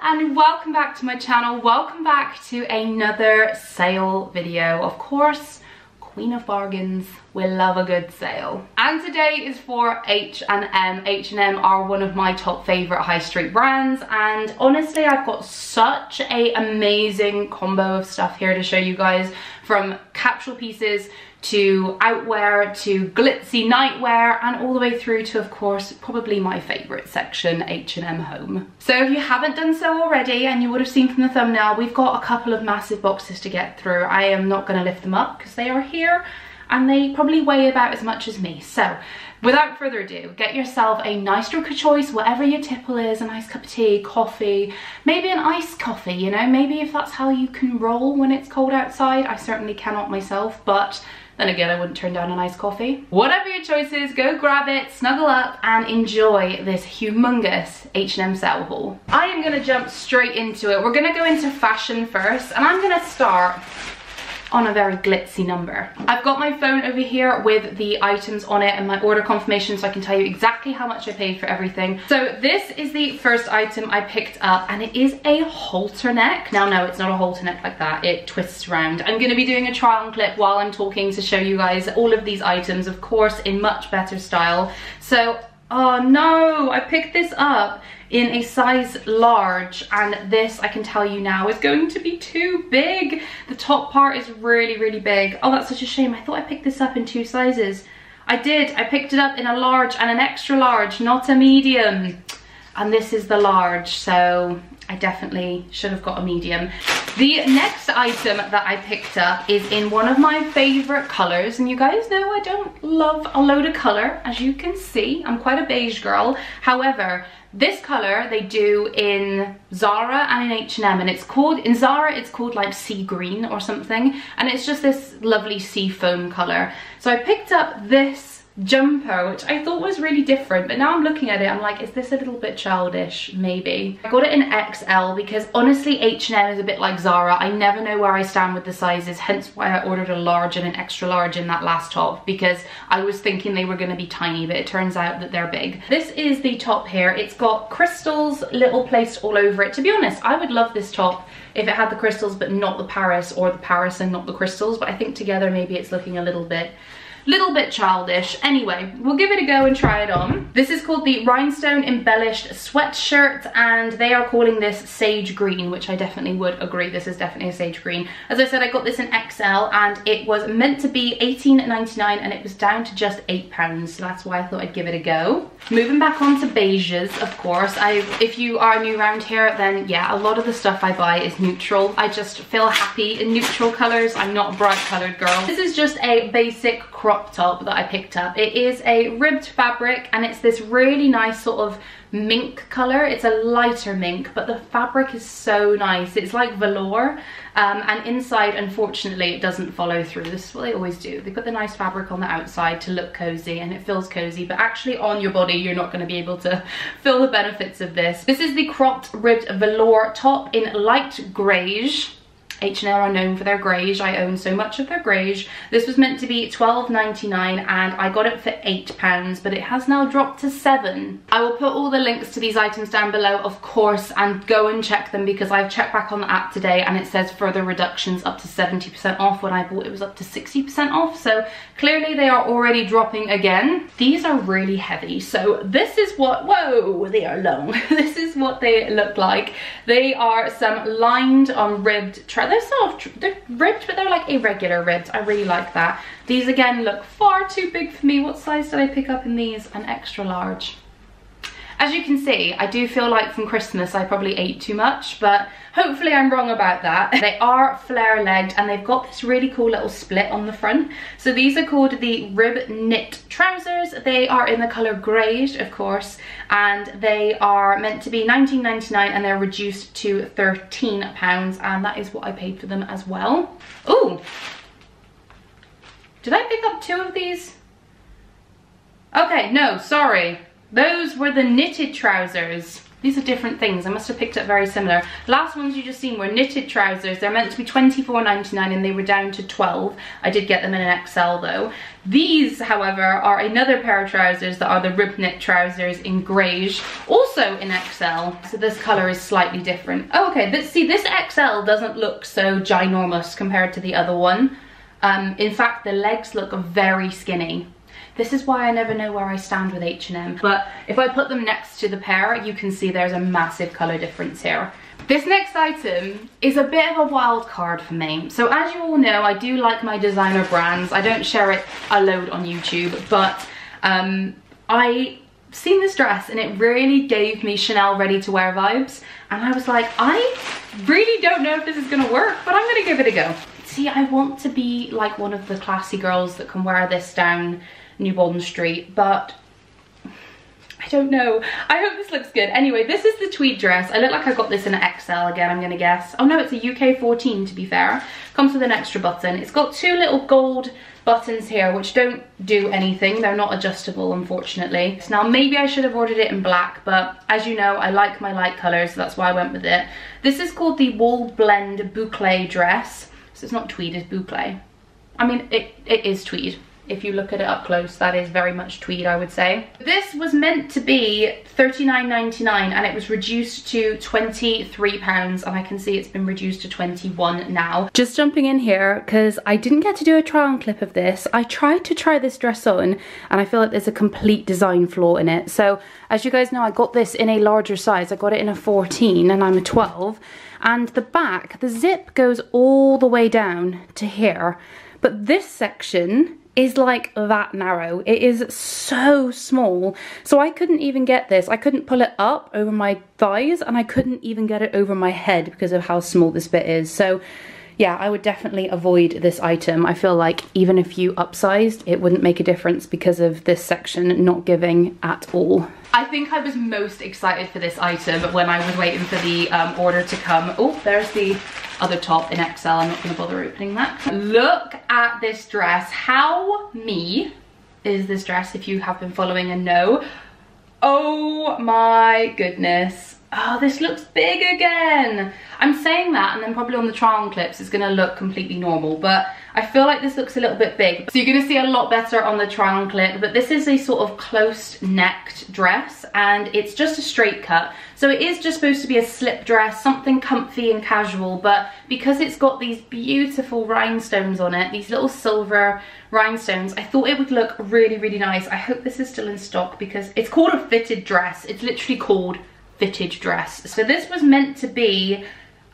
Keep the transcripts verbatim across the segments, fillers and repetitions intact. and welcome back to my channel. Welcome back to another sale video. Of course, Queen of Bargains, we love a good sale. And today is for H and M. H and M are one of my top favorite high street brands, and honestly, I've got such a amazing combo of stuff here to show you guys, from capsule pieces to outwear to glitzy nightwear, and all the way through to, of course, probably my favorite section, H and M Home. So if you haven't done so already, and you would have seen from the thumbnail, we've got a couple of massive boxes to get through. I am not going to lift them up because they are here and they probably weigh about as much as me. So without further ado, get yourself a nice drink of choice, whatever your tipple is, a nice cup of tea, coffee, maybe an iced coffee, you know, maybe if that's how you can roll when it's cold outside. I certainly cannot myself, but then again, I wouldn't turn down an iced coffee. Whatever your choice is, go grab it, snuggle up, and enjoy this humongous H and M sale haul. I am gonna jump straight into it. We're gonna go into fashion first, and I'm gonna start on a very glitzy number. I've got my phone over here with the items on it and my order confirmation, so I can tell you exactly how much I paid for everything. So this is the first item I picked up, and it is a halter neck. Now, no, it's not a halter neck like that. It twists around. I'm gonna be doing a trial and clip while I'm talking to show you guys all of these items, of course, in much better style. So, oh no, I picked this up in a size large, and this, I can tell you now, is going to be too big. The top part is really, really big. Oh, that's such a shame. I thought I picked this up in two sizes. I did. I picked it up in a large and an extra large, not a medium. And this is the large, so I definitely should have got a medium. The next item that I picked up is in one of my favorite colors, and you guys know I don't love a load of color. As you can see, I'm quite a beige girl. However, this color they do in Zara and in H and M, and it's called, in Zara it's called like sea green or something, and it's just this lovely sea foam color. So I picked up this jumper, which I thought was really different, but now I'm looking at it, I'm like, is this a little bit childish? Maybe. I got it in X L because honestly, H and M is a bit like Zara. I never know where I stand with the sizes, hence why I ordered a large and an extra large in that last top, because I was thinking they were going to be tiny, but it turns out that they're big. This is the top here. It's got crystals little placed all over it. To be honest, I would love this top if it had the crystals but not the Paris, or the Paris and not the crystals, but I think together maybe it's looking a little bit little bit childish. Anyway, we'll give it a go and try it on. This is called the Rhinestone Embellished Sweatshirt, and they are calling this sage green, which I definitely would agree. This is definitely a sage green. As I said, I got this in X L, and it was meant to be eighteen ninety-nine, and it was down to just eight pounds, so that's why I thought I'd give it a go. Moving back on to beiges, of course. I, if you are new around here, then yeah, a lot of the stuff I buy is neutral. I just feel happy in neutral colours. I'm not a bright-coloured girl. This is just a basic crop crop top that I picked up. It is a ribbed fabric, and it's this really nice sort of mink color. It's a lighter mink, but the fabric is so nice. It's like velour, um, and inside, unfortunately, it doesn't follow through. This is what they always do. They put the nice fabric on the outside to look cozy, and it feels cozy, but actually on your body, you're not going to be able to feel the benefits of this. This is the cropped ribbed velour top in light greige. H and M are known for their greige. I own so much of their greige. This was meant to be twelve ninety-nine, and I got it for eight pounds, but it has now dropped to seven. I will put all the links to these items down below, of course, and go and check them, because I've checked back on the app today and it says further reductions up to seventy percent off. When I bought it was up to sixty percent off, so clearly they are already dropping again. These are really heavy, so this is what, whoa, they are long. This is what they look like. They are some lined on ribbed treaders. They're sort of, they're ribbed, but they're like irregular ribbed. I really like that. These again look far too big for me. What size did I pick up in these? An extra large. As you can see, I do feel like from Christmas I probably ate too much, but hopefully I'm wrong about that. They are flare-legged, and they've got this really cool little split on the front. So these are called the Rib Knit Trousers. They are in the colour greige, of course, and they are meant to be nineteen ninety-nine, and they're reduced to thirteen pounds, and that is what I paid for them as well. Ooh! Did I pick up two of these? Okay, no, sorry. Those were the knitted trousers. These are different things. I must have picked up very similar. The last ones you just seen were knitted trousers. They're meant to be twenty-four ninety-nine and they were down to twelve. I did get them in an X L though. These, however, are another pair of trousers that are the rib knit trousers in greige, also in X L. So this color is slightly different. Oh, okay, but see, this X L doesn't look so ginormous compared to the other one. Um, in fact, the legs look very skinny. This is why I never know where I stand with H and M. But if I put them next to the pair, you can see there's a massive colour difference here. This next item is a bit of a wild card for me. So as you all know, I do like my designer brands. I don't share it a load on YouTube, but um, I seen this dress and it really gave me Chanel ready-to-wear vibes. And I was like, I really don't know if this is going to work, but I'm going to give it a go. See, I want to be like one of the classy girls that can wear this down New Bond Street, but I don't know. I hope this looks good. Anyway, this is the tweed dress. I look like I got this in an X L again, I'm gonna guess. Oh no, it's a U K fourteen to be fair. Comes with an extra button. It's got two little gold buttons here, which don't do anything. They're not adjustable, unfortunately. So now, maybe I should have ordered it in black, but as you know, I like my light colors, so that's why I went with it. This is called the Wool Blend Boucle dress. So it's not tweed, it's boucle. I mean, it, it is tweed. If you look at it up close, that is very much tweed, I would say. This was meant to be thirty-nine ninety-nine and it was reduced to twenty-three pounds, and I can see it's been reduced to twenty-one now. Just jumping in here, because I didn't get to do a try on clip of this. I tried to try this dress on and I feel like there's a complete design flaw in it. So as you guys know, I got this in a larger size. I got it in a fourteen and I'm a twelve. And the back, the zip goes all the way down to here. But this section is like that narrow. It is so small. So I couldn't even get this. I couldn't pull it up over my thighs and I couldn't even get it over my head because of how small this bit is. So yeah, I would definitely avoid this item. I feel like even if you upsized, it wouldn't make a difference because of this section not giving at all. I think I was most excited for this item when I was waiting for the um, order to come. Oh, there's the other top in X L. I'm not gonna bother opening that. Look at this dress. How me is this dress if you have been following and know? Oh my goodness. Oh, this looks big again. I'm saying that and then probably on the try on clips it's gonna look completely normal, but I feel like this looks a little bit big. So you're gonna see a lot better on the try on clip, but this is a sort of close necked dress and it's just a straight cut. So it is just supposed to be a slip dress, something comfy and casual, but because it's got these beautiful rhinestones on it, these little silver rhinestones, I thought it would look really, really nice. I hope this is still in stock because it's called a fitted dress. It's literally called fitted dress. So this was meant to be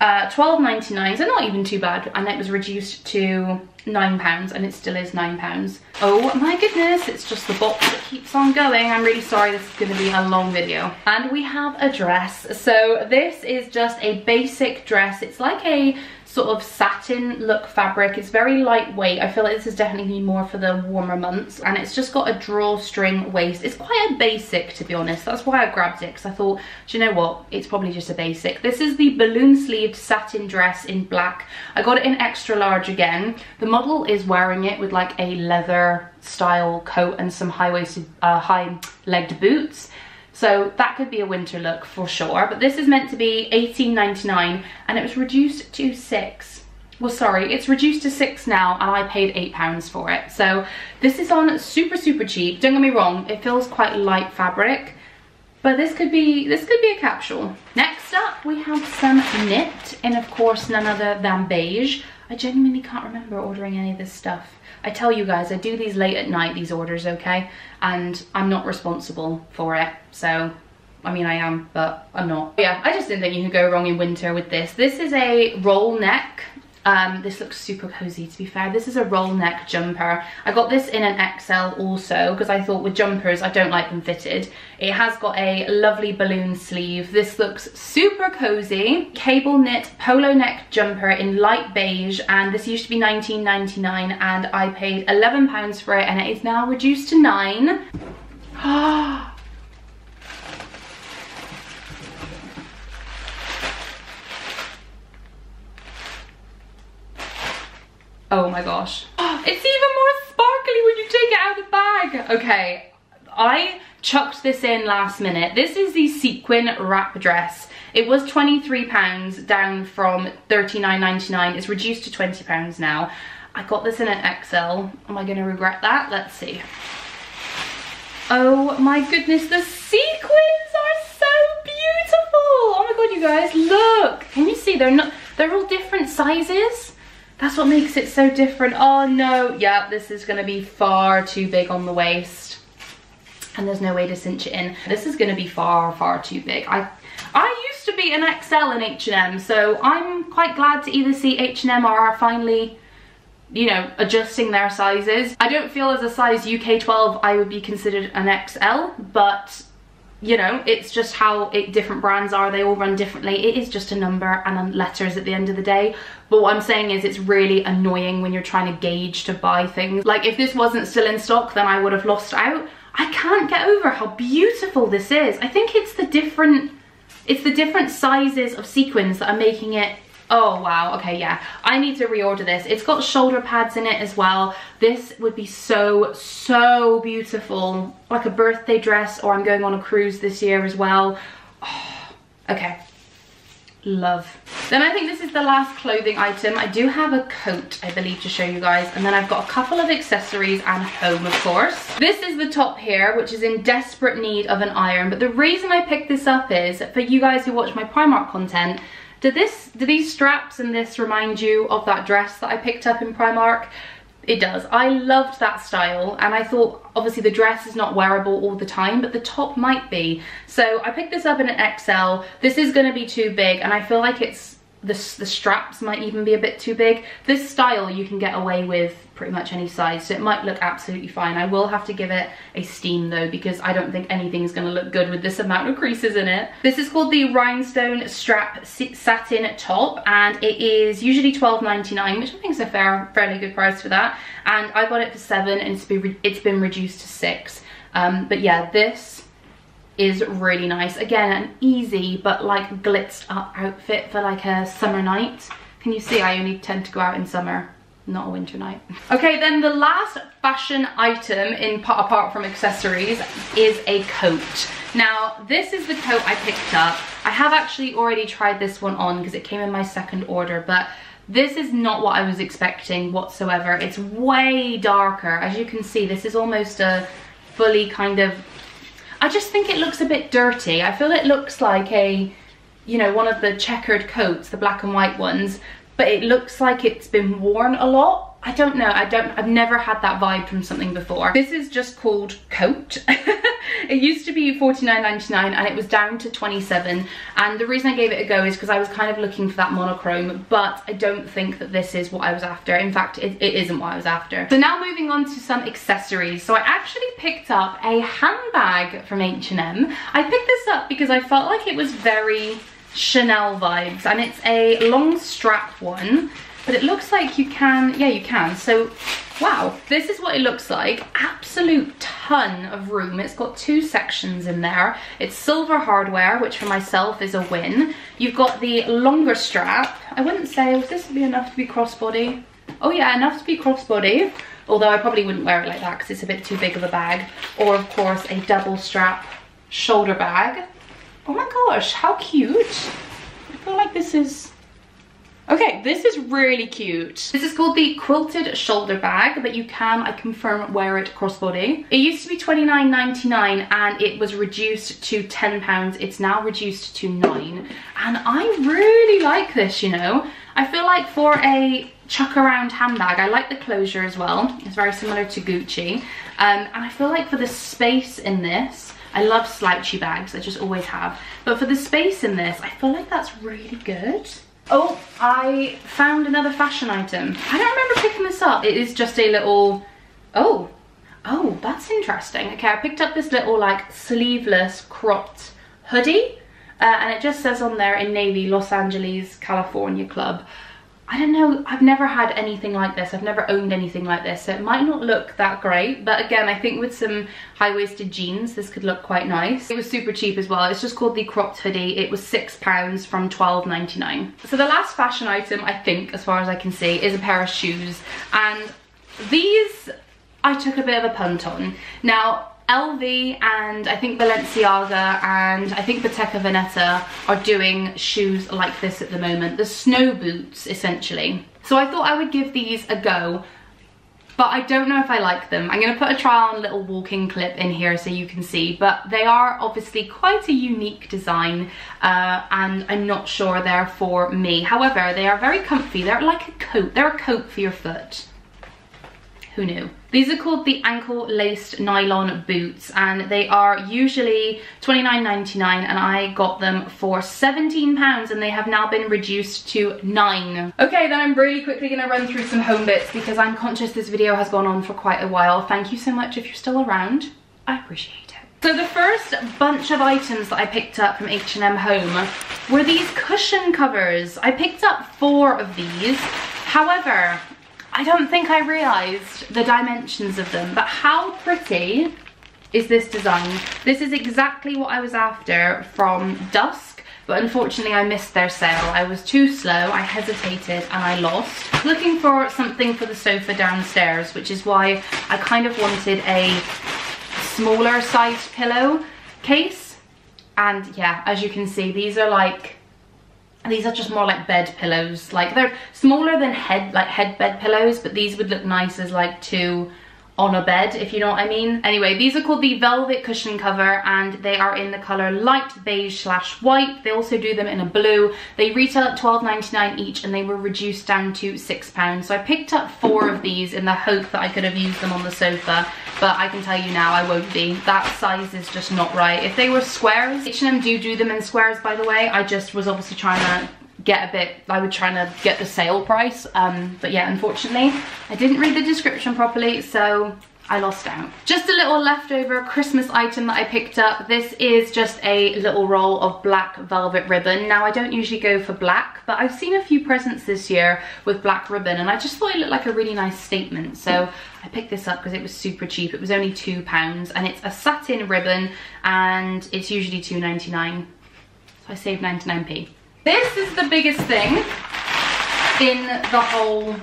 uh, twelve ninety-nine, so not even too bad, and it was reduced to nine pounds and it still is nine pounds. Oh my goodness, it's just the box that keeps on going. I'm really sorry, this is going to be a long video. And we have a dress. So this is just a basic dress. It's like a sort of satin look fabric. It's very lightweight. I feel like this is definitely more for the warmer months, and it's just got a drawstring waist. It's quite a basic, to be honest. That's why I grabbed it, because I thought, do you know what, it's probably just a basic. This is the balloon sleeved satin dress in black. I got it in extra large again. The model is wearing it with like a leather style coat and some high-waisted uh, high-legged boots. So that could be a winter look for sure, but this is meant to be eighteen ninety-nine and it was reduced to six. Well, sorry, it's reduced to six now and I paid eight pounds for it. So this is on super, super cheap. Don't get me wrong, it feels quite light fabric, but this could be, this could be a capsule. Next up, we have some knit, and of course, none other than beige. I genuinely can't remember ordering any of this stuff. I tell you guys, I do these late at night, these orders, okay? And I'm not responsible for it. So, I mean, I am, but I'm not. But yeah, I just didn't think you could go wrong in winter with this. This is a roll neck. Um, this looks super cozy, to be fair. This is a roll neck jumper. I got this in an X L also, because I thought with jumpers, I don't like them fitted. It has got a lovely balloon sleeve. This looks super cozy. Cable knit polo neck jumper in light beige, and this used to be nineteen ninety-nine, and I paid eleven pounds for it, and it is now reduced to nine. Ah. Oh my gosh. Oh, it's even more sparkly when you take it out of the bag. Okay, I chucked this in last minute. This is the sequin wrap dress. It was twenty-three pounds, down from thirty-nine ninety-nine. It's reduced to twenty pounds now. I got this in an X L. Am I gonna regret that? Let's see. Oh my goodness, the sequins are so beautiful. Oh my god, you guys, look. Can you see? They're not, they're all different sizes. That's what makes it so different. Oh no, yeah, this is gonna be far too big on the waist. And there's no way to cinch it in. This is gonna be far, far too big. I I used to be an X L in H and M, so I'm quite glad to either see H and M or are finally, you know, adjusting their sizes. I don't feel as a size U K twelve I would be considered an X L, but you know, it's just how it, different brands are. They all run differently. It is just a number and letters at the end of the day. But what I'm saying is it's really annoying when you're trying to gauge to buy things. Like if this wasn't still in stock, then I would have lost out. I can't get over how beautiful this is. I think it's the different, it's the different sizes of sequins that are making it. Oh wow, okay, yeah. I need to reorder this. It's got shoulder pads in it as well. This would be so, so beautiful. Like a birthday dress, or I'm going on a cruise this year as well. Oh, okay, love. Then I think this is the last clothing item. I do have a coat, I believe, to show you guys. And then I've got a couple of accessories and home, of course. This is the top here, which is in desperate need of an iron. But the reason I picked this up is, for you guys who watch my Primark content, Did this, do these straps and this remind you of that dress that I picked up in Primark? It does. I loved that style, and I thought, obviously the dress is not wearable all the time, but the top might be. So I picked this up in an X L. This is going to be too big, and I feel like it's, the, the straps might even be a bit too big. This style you can get away with pretty much any size, so it might look absolutely fine. I will have to give it a steam though, because I don't think anything is going to look good with this amount of creases in it. This is called the Rhinestone Strap Satin Top, and it is usually twelve ninety-nine, which I think is a fair, fairly good price for that. And I got it for seven, and it's been, it's been reduced to six. Um, but yeah, this is really nice. Again, an easy but like glitzed up outfit for like a summer night. Can you see? I only tend to go out in summer, not a winter night. Okay, then the last fashion item in apart from accessories is a coat. Now, this is the coat I picked up. I have actually already tried this one on because it came in my second order, but this is not what I was expecting whatsoever. It's way darker. As you can see, this is almost a fully kind of, I just think it looks a bit dirty. I feel it looks like a, you know, one of the checkered coats, the black and white ones, but it looks like it's been worn a lot. I don't know, I don't, I've never had that vibe from something before. This is just called coat. It used to be forty-nine ninety-nine and it was down to twenty-seven, and the reason I gave it a go is because I was kind of looking for that monochrome, but I don't think that this is what I was after. In fact, it, it isn't what I was after. So now moving on to some accessories. So I actually picked up a handbag from H and M. I picked this up because I felt like it was very Chanel vibes, and it's a long strap one, but it looks like you can, yeah, you can. So wow, this is what it looks like. Absolute ton of room. It's got two sections in there. It's silver hardware, which for myself is a win. You've got the longer strap. I wouldn't say, would this be enough to be crossbody? Oh yeah, enough to be crossbody, although I probably wouldn't wear it like that because it's a bit too big of a bag. Or of course a double strap shoulder bag. Oh my gosh, how cute. I feel like this is, okay, this is really cute. This is called the quilted shoulder bag, but you can, I confirm, wear it crossbody. It used to be twenty-nine ninety-nine and it was reduced to ten pounds. It's now reduced to nine. And I really like this, you know. I feel like for a chuck around handbag, I like the closure as well. It's very similar to Gucci. Um, and I feel like for the space in this, I love slouchy bags, I just always have. But for the space in this, I feel like that's really good. Oh, I found another fashion item. I don't remember picking this up. It is just a little, oh, oh, that's interesting. Okay, I picked up this little like sleeveless cropped hoodie. Uh, and it just says on there, in navy, Los Angeles, California Club. I don't know, I've never had anything like this. I've never owned anything like this, so it might not look that great. But again, I think with some high-waisted jeans, this could look quite nice. It was super cheap as well. It's just called the cropped hoodie. It was six pounds from twelve ninety-nine. So the last fashion item, I think, as far as I can see, is a pair of shoes. And these, I took a bit of a punt on. Now, L V and I think Balenciaga and I think Bottega Veneta are doing shoes like this at the moment, the snow boots essentially. So I thought I would give these a go, but I don't know if I like them. I'm gonna put a trial and little walking clip in here so you can see, but they are obviously quite a unique design uh, and I'm not sure they're for me. However, they are very comfy. They're like a coat. They're a coat for your foot. Who knew? These are called the ankle laced nylon boots and they are usually twenty-nine ninety-nine and I got them for seventeen pounds and they have now been reduced to nine. Okay, then I'm really quickly gonna run through some home bits because I'm conscious this video has gone on for quite a while. Thank you so much if you're still around. I appreciate it. So the first bunch of items that I picked up from H and M Home were these cushion covers. I picked up four of these. However, I don't think I realised the dimensions of them, but how pretty is this design? This is exactly what I was after from Dusk, but unfortunately I missed their sale. I was too slow, I hesitated and I lost. Looking for something for the sofa downstairs, which is why I kind of wanted a smaller sized pillow case. And yeah, as you can see, these are like, these are just more like bed pillows. Like they're smaller than head, like head bed pillows, but these would look nice as like two on a bed, if you know what I mean. Anyway, these are called the velvet cushion cover and they are in the color light beige slash white. They also do them in a blue. They retail at twelve ninety-nine each and they were reduced down to six pounds. So I picked up four of these in the hope that I could have used them on the sofa, but I can tell you now I won't be. That size is just not right. If they were squares, H and M do do them in squares, by the way. I just was obviously trying to get a bit, I was trying to get the sale price, um, but yeah, unfortunately, I didn't read the description properly, so I lost out. Just a little leftover Christmas item that I picked up. This is just a little roll of black velvet ribbon. Now, I don't usually go for black, but I've seen a few presents this year with black ribbon, and I just thought it looked like a really nice statement, so I picked this up because it was super cheap. It was only two pounds, and it's a satin ribbon, and it's usually two ninety-nine, so I saved ninety-nine p. This is the biggest thing in the whole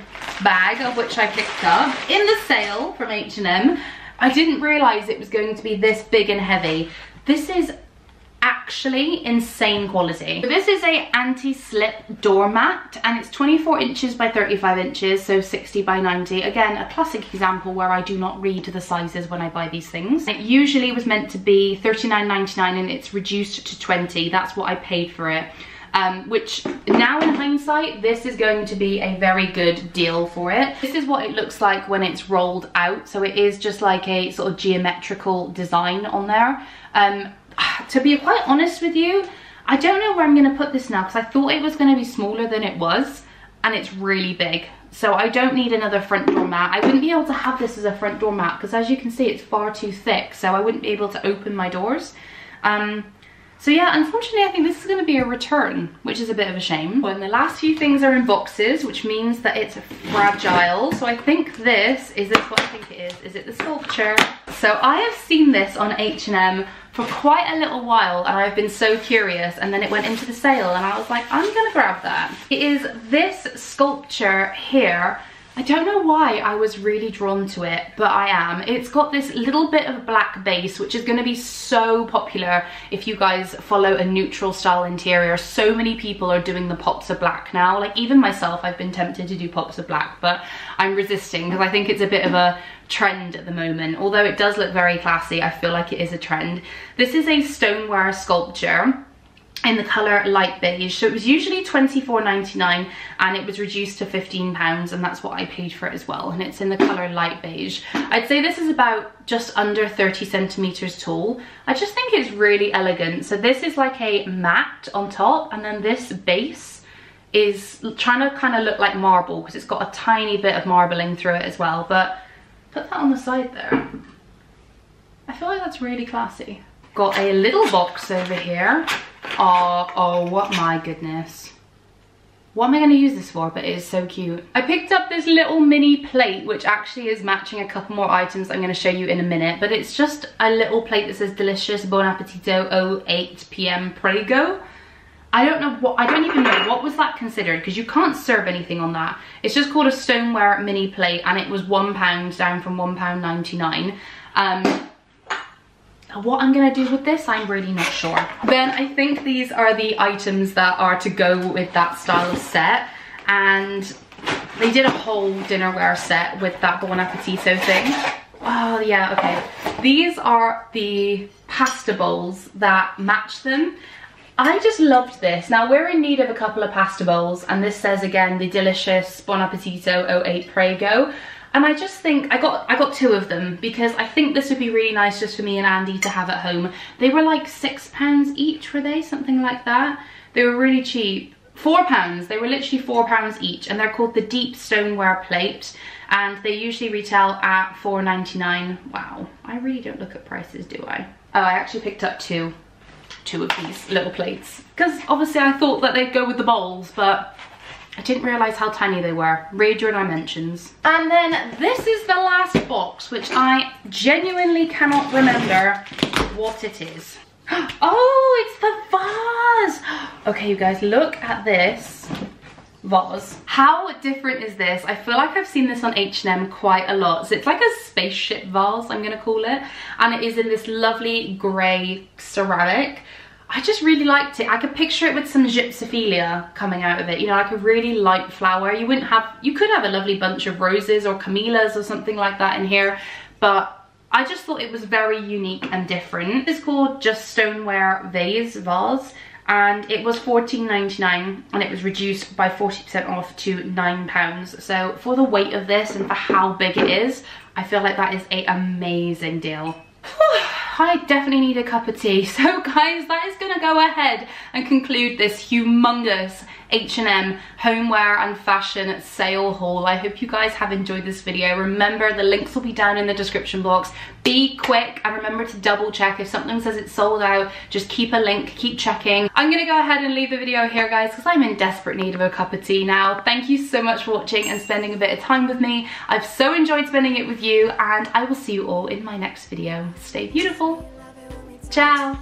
bag of which I picked up. In the sale from H and M, I didn't realise it was going to be this big and heavy. This is actually insane quality. So this is a anti-slip doormat and it's twenty-four inches by thirty-five inches, so sixty by ninety. Again, a classic example where I do not read the sizes when I buy these things. It usually was meant to be thirty-nine ninety-nine and it's reduced to twenty. That's what I paid for it. Um, which now in hindsight, this is going to be a very good deal for it. This is what it looks like when it's rolled out. So it is just like a sort of geometrical design on there. Um, to be quite honest with you, I don't know where I'm going to put this now because I thought it was going to be smaller than it was and it's really big. So I don't need another front door mat. I wouldn't be able to have this as a front door mat because as you can see, it's far too thick. So I wouldn't be able to open my doors. Um, So yeah, unfortunately I think this is going to be a return, which is a bit of a shame. Well, and the last few things are in boxes, which means that it's fragile. So I think this, is this what I think it is? Is it the sculpture? So I have seen this on H and M for quite a little while and I've been so curious, and then it went into the sale and I was like, I'm going to grab that. It is this sculpture here. I don't know why I was really drawn to it, but I am. It's got this little bit of black base, which is going to be so popular if you guys follow a neutral style interior. So many people are doing the pops of black now. Like even myself, I've been tempted to do pops of black, but I'm resisting because I think it's a bit of a trend at the moment. Although it does look very classy, I feel like it is a trend. This is a stoneware sculpture in the colour light beige. So it was usually twenty-four ninety-nine and it was reduced to fifteen pounds and that's what I paid for it as well, and it's in the colour light beige. I'd say this is about just under thirty centimetres tall. I just think it's really elegant. So this is like a matte on top and then this base is trying to kind of look like marble because it's got a tiny bit of marbling through it as well, but put that on the side there. I feel like that's really classy. Got a little box over here. Oh, oh my goodness. What am I going to use this for? But it is so cute. I picked up this little mini plate, which actually is matching a couple more items I'm going to show you in a minute. But it's just a little plate that says delicious Bon Appetito oh eight p m Prego. I don't know what, I don't even know what was that considered because you can't serve anything on that. It's just called a stoneware mini plate and it was one pound down from one pound ninety-nine. Um... What I'm gonna do with this, I'm really not sure. Then I think these are the items that are to go with that style of set, and they did a whole dinnerware set with that Bon Appetito thing. Oh yeah, okay. These are the pasta bowls that match them. I just loved this. Now we're in need of a couple of pasta bowls, and this says again the delicious Bon Appetito oh eight Prego. And I just think I got I got two of them because I think this would be really nice just for me and Andy to have at home. They were like six pounds each, were they? Something like that. They were really cheap. Four pounds. They were literally four pounds each, and they're called the Deep Stoneware Plate, and they usually retail at four ninety-nine. Wow, I really don't look at prices, do I? Oh, I actually picked up two, two of these little plates because obviously I thought that they'd go with the bowls, but I didn't realise how tiny they were. Read your dimensions. And then this is the last box, which I genuinely cannot remember what it is. Oh, it's the vase! Okay, you guys, look at this vase. How different is this? I feel like I've seen this on H and M quite a lot. So it's like a spaceship vase, I'm gonna call it. And it is in this lovely grey ceramic. I just really liked it. I could picture it with some gypsophilia coming out of it, you know, like a really light flower. You wouldn't have, you could have a lovely bunch of roses or camellias or something like that in here, but I just thought it was very unique and different. It's called Just Stoneware Vase, Vase, and it was fourteen ninety-nine, and it was reduced by forty percent off to nine pounds. So for the weight of this and for how big it is, I feel like that is an amazing deal. I definitely need a cup of tea. So guys, that is gonna go ahead and conclude this humongous H and M homeware and fashion sale haul. I hope you guys have enjoyed this video. Remember, the links will be down in the description box. Be quick and remember to double check. If something says it's sold out, just keep a link, keep checking. I'm gonna go ahead and leave the video here, guys, because I'm in desperate need of a cup of tea now. Thank you so much for watching and spending a bit of time with me. I've so enjoyed spending it with you, and I will see you all in my next video. Stay beautiful. Ciao.